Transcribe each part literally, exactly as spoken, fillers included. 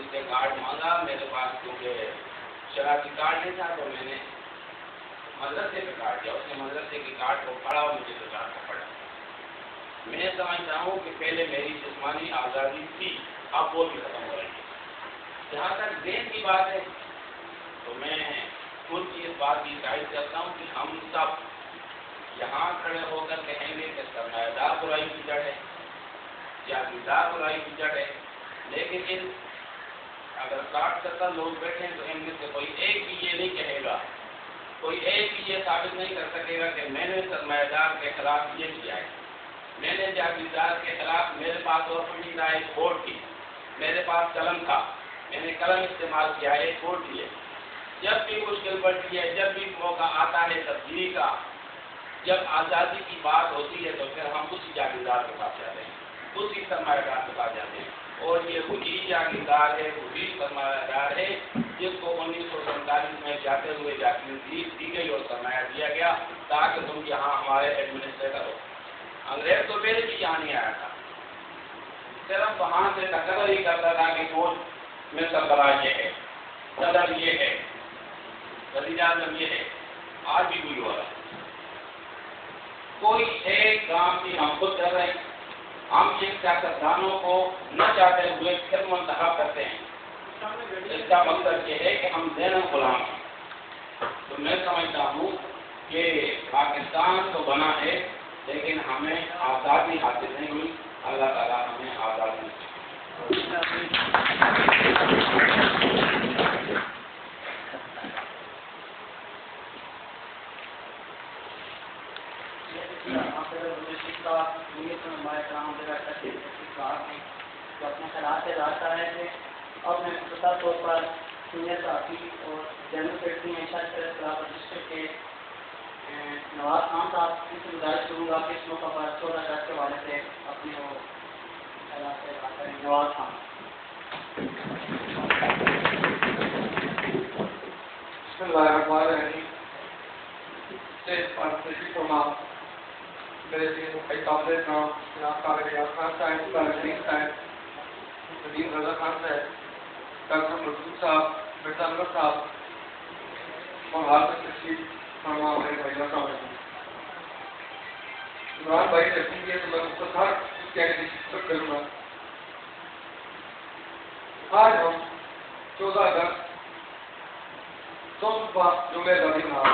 मुझसे कार्ड मांगा, मेरे पास क्योंकि शराब की कार्ड नहीं था तो मैंने मदरसे पे कार्ड दिया। उसने मदरसे के कार्ड को पढ़ा और मुझे तो कार्ड को पढ़ा। मैं समझता हूँ कि पहले मेरी जिस्मानी आज़ादी थी, अब वो भी खत्म हो रही है। जहाँ तक देश की बात है तो मैं खुद इस बात की गाइड करता हूँ कि हम सब यहाँ खड़े होकर कहेंगे कि सरमायादार बुराई की जड़ है, जागीरदार बुराई की जड़ है, लेकिन इन अगर साठ सत्तर लोग बैठे हैं तो इनमें से कोई एक भी ये नहीं कहेगा, कोई एक भी ये साबित नहीं कर सकेगा कि मैंने सरमायादार के खिलाफ ये किया है, मैंने जागीरदार के खिलाफ। मेरे पास और कोई ना, एक वोट थी, मेरे पास कलम था, मैंने कलम इस्तेमाल किया है, एक वोट दिए। जब भी मुश्किल पड़ती है, जब भी मौका आता है तब्दीली का, जब आज़ादी की बात होती है तो फिर हम उसी जागीरदार के पास जाते हैं, उसी सरमायादार के पास जाते हैं। और ये खुद ही जागीरदार है, खुद ही सरमायादार है जिसको उन्नीस सौ सैंतालीस में जाते हुए जागीरदारी दी गई और सरमाया दिया गया ताकि तुम यहाँ हमारे एडमिनिस्ट्रेटर हो। अंग्रेज तो पहले भी यहाँ नहीं आया था, सिर्फ वहाँ से टक्कर ही करता था कि फौज में सरबराह ये है, सदर ये है, वजीर आजम ये है। आज भी कोई हो रहा है, कोई एक काम की हम खुद कर रहे हैं। हम इन सियासतदानों को न चाहते हुए फिर मंतखब करते हैं। इसका मकसद ये है कि हम ज़हनन गुलाम हैं। तो मैं समझता हूँ कि पाकिस्तान तो बना है लेकिन हमें आज़ादी हासिल नहीं हुई। अल्लाह ताला हमें आज़ादी का अपने खिलाफ से रास्ता है कि अपने मुख्तर तौर पर सीनियर साथी और जनरल सेक्रेटरी हैं शायद डिस्ट्रिक्ट के नवाज खान साहब की गुजारिश करूँगा कि इस मौका पर चौदह अगस्त के हवाले से अपने वो खिलाफ से रास्ता है। नवाज खान से मेरे भाई काबले नाम नाम रियाज खान साहब, तारीख साहब, नदीम रजा खान साहब, डॉक्टर मसूद साहब, मिर्जा अनवर साहब और हाल तशीद फरमा हमारे भैया साहब इमरान भाई तस्वीर के मैं उसको हर कैंडिडेट करूँगा। आज हम चौदह अगस्त सोमवार जुमे आज़ादी मना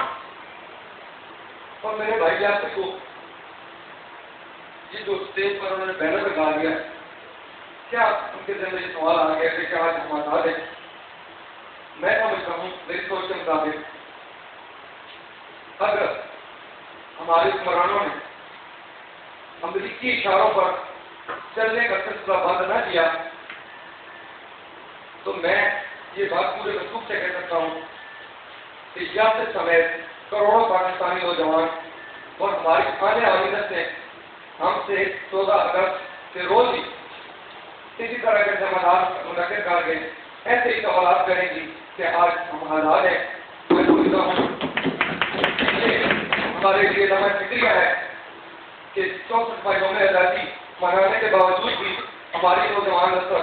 और मेरे भाई याद को ये जो स्टेज पर उन्होंने बैनर लगा दिया, क्या उनके जरिए ये सवाल आ गया कि आज हम आज़ाद हैं? मैं समझता हूँ मेरी सोच के मुताबिक अगर हमारे हुक्मरानों ने अमरीकी इशारों पर चलने का सिलसिला बंद न किया तो मैं ये बात पूरे वसूख से कह सकता हूँ कि याद समेत करोड़ों पाकिस्तानी नौजवान और हमारी आने वाली नस्लें हमसे चौदह अगस्त से रोज ही इसी तरह के समाधान मुनक्किद करके ऐसे ही सवाल करेंगी कि आज हम आज़ाद हैं। हमारे लिए हमारा शुक्रिया है कि चौसठ महीनों में आज़ादी मनाने के बावजूद भी हमारी नौजवान नस्ल,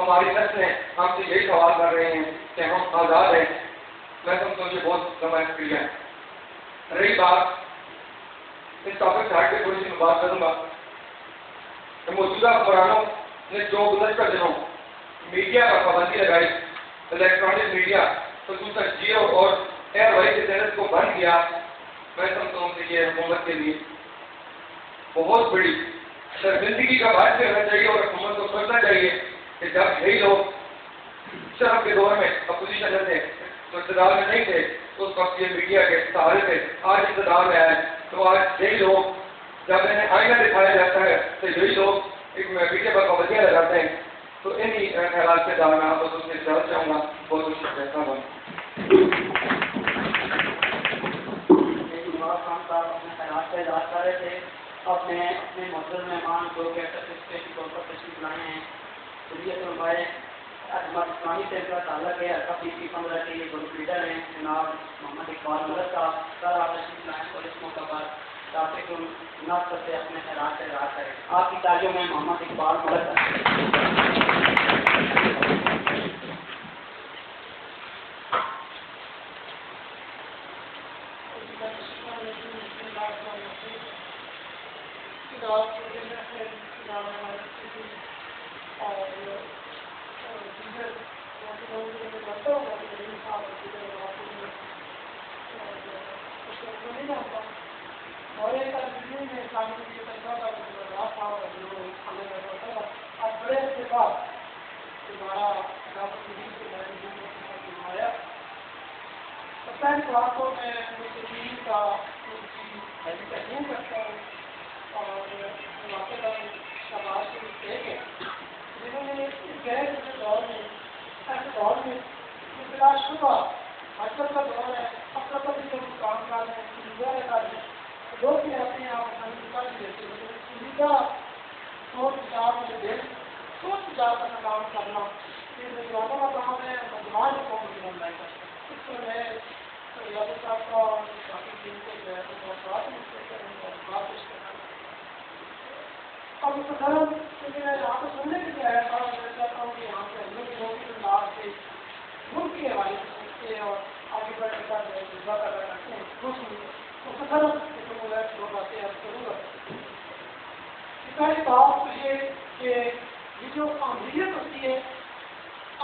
हमारी नस्लें हमसे यही सवाल कर रहे हैं कि हम आज़ाद हैं। मैं समझता हूँ ये बहुत हमारा शुक्रिया है। रही बात इस टॉपिक से हटकर थोड़ी सी मैं बात करूँगा कि मौजूदा हुक्मरानों ने जो गुज़श्ता दिनों मीडिया पर पाबंदी लगाई, इलेक्ट्रॉनिक मीडिया खुसूसन जियो और एयरवाइज के चैनल को बंद किया, मैं समझता हूँ कि ये हुकूमत के लिए बहुत बड़ी शर्मिंदगी का बात करना चाहिए और हुकूमत को सोचना चाहिए कि जब यही लोग शराब के दौर में अपोजिशन में थे तो इक़्तिदार में नहीं थे, तो उस वक्त ये मीडिया के सहारे थे। आज इक़्तिदार में आए तो आज यही लोग जब इन्हें आईना दिखाया जाता है तो यही लोग एक मीडिया पर पाबंदियाँ लगाते हैं। तो इन्हीं ख्याल से दाम में आपको उससे इजाज़त चाहूँगा। बहुत कुछ कहता हूँ खान साहब अपने ख्याल से इजाज़त कर रहे थे, अपने अपने मौजूद मेहमान जो कि तशरीफ लाए हैं सूर्य हमारे अजमत इस्लामी से इनका ताल्लुक है। अरका पी सी पंद्रह के ये ग्रुप लीडर हैं जनाब मोहम्मद इकबाल मलक साहब। सर आप तशरीफ लाएँ और इस मौके पर ट्राफिक मुनासब से अपने खैरात से रात करें। आपकी तालियों में मोहम्मद इकबाल मलक साहब। दोबारा घुमाया सत्तर क्लास को मैं मुस्लिम का यूँ करता हूँ और समाज के देख है जिन्होंने गैर दौर में ऐसे दौर में बिलाशुबा आजकल का दौर है अपना सब काम काज है सुविधा है लोग भी अपने आप अनुसार देते हैं सुविधा सोच विचार में देख सोच विचार का काम करना ये नौजवानों का काम है समाज को बनना है इसमें मैं यादव साहब का काफ़ी दिन से जो है अब सदर क्योंकि मैं यहाँ पर सुनने के लिए आया था मैं चाहता हूँ कि यहाँ से लोग लोग के लाभ से दूर के हवाले से और आगे बढ़ने का जो है दुआ कर रहे हैं खुश हूँ तो सदर तो मुझे दो बातें अब जरूर पहली बात तो ये कि ये जो अमरीयत होती है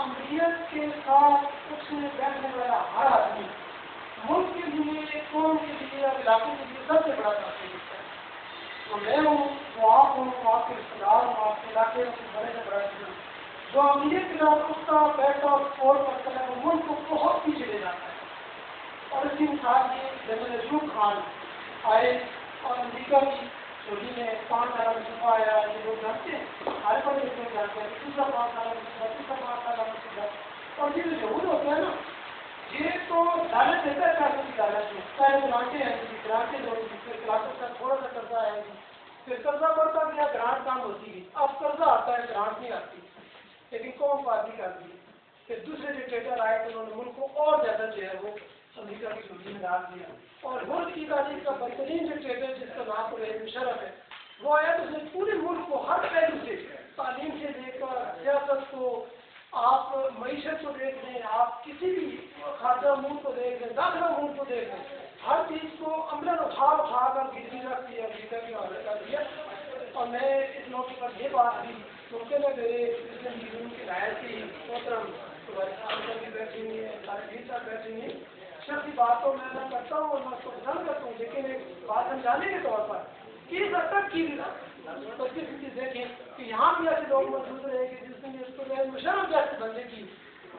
अमरीयत के साथ कुछ बैठने वाला हर आदमी मुल्क के लिए कौन के लिए और इलाके के लिए सबसे बड़ा काफी है तो मैं हूँ वो आप हूँ वो आपके रिश्तेदार हूँ आपके इलाके बड़े से बड़ा जो अमीर के साथ उसका बैठ और स्कोर करता है वो मुल्क को बहुत पीछे ले जाता है और इसी मिसाल ये जनरल अजूब खान आए और अमरीका की चोरी में पाँच साल मनसूबा आया ये लोग जानते हैं हर पर लोग जानते हैं दूसरा पाँच साल मनसूबा तीसरा पाँच साल मनसूबा और ये जो जहूर होता है ना ये तो लालच देता है पैसों की लालच में चाहे ग्रांटें हैं जी ग्रांटें होती थी फिर ग्रांटों का थोड़ा सा कर्जा है जी फिर कर्जा बढ़ता गया ग्रांट काम होती है अब कर्जा आता है ग्रांट नहीं आती लेकिन कौन बाजी करती है फिर दूसरे डिक्टेटर आए तो उन्होंने मुल्क को और ज़्यादा जो है वो अमरीका की सूची में डाल दिया और मुल्क की गाजी का बेहतरीन डिक्टेटर जिसका नाम शरफ है वो आया तो उसने पूरे मुल्क को हर पहलू से तालीम से लेकर सियासत को आप मीशत को देख लें आप किसी भी खाजा मुल्क को देख लें दाखिला मुल्क को देख लें हर चीज़ को अमलन उठा उठा कर गिरवी रख दिया गिरता भी हवाले कर दिया और मैं इस मौके पर ये बात भी क्योंकि मैं मेरे मुस्लिम के लायर थी मोहतरम तुम्हारे सामने भी बैठी हुई है सारे भी साथ बैठी हुई शख्स की बात तो मैं करता हूँ और मैं उसको पसंद करता हूँ लेकिन एक बात समझाने के तौर पर इस हद तक की तो चीज़ देखें कि यहाँ भी ऐसे लोग मौजूद रहेंगे जिसने इसको जो है मुशर्रफ जैसे बंदे की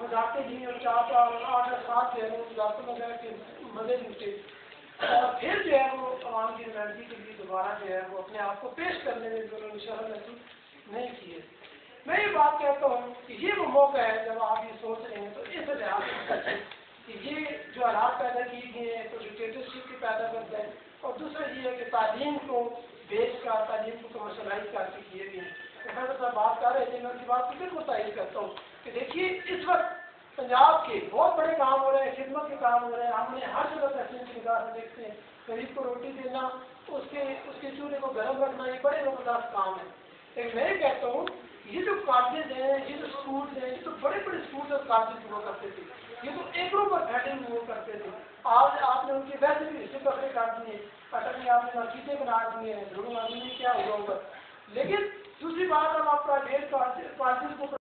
मजाकते दी और चार साल आठ सात जो है वो मजाकते में गए कि मजे लुटे और फिर जो है वो आवाम की एनर्जी के लिए दोबारा जो है वो अपने आप को पेश करने में जो लोग शर्म महसूस नहीं किए मैं ये बात कहता हूँ कि ये वो मौका है जब आप ये सोच रहे हैं तो इस लिहाज से कि ये जो हालात पैदा किए गए हैं तो डिक्टेटरशिप की पैदा करते हैं और दूसरा ये है कि तालीम को देश का तालीम को कमर्शलाइज करके किए गए हैं तो मैं तो बात कर रहे थे मैं उनकी बात फिर मुताहिर करता हूँ कि देखिए इस वक्त पंजाब के बहुत बड़े काम हो रहे हैं खिदमत के काम हो रहे हैं हमने हर जगह तहसील की निगाह से देखते हैं गरीब को रोटी देना उसके उसके चूल्हे को गर्म रखना ये बड़े लोकदार काम है लेकिन मैं कहता हूँ ये जो कॉलेज हैं ये जो स्कूल हैं ये तो बड़े बड़े स्कूल और कॉलेज हुआ करते थे ये तो एकड़ों पर बैठे हुए करते थे आज आपने उनके वैसे भी हिस्से कपड़े काट दिए अटक में आपने मस्जिदें बना दी हैं ध्रुव मांगी में क्या हुआ होगा लेकिन दूसरी बात हम आप प्राइवेट कॉलेज को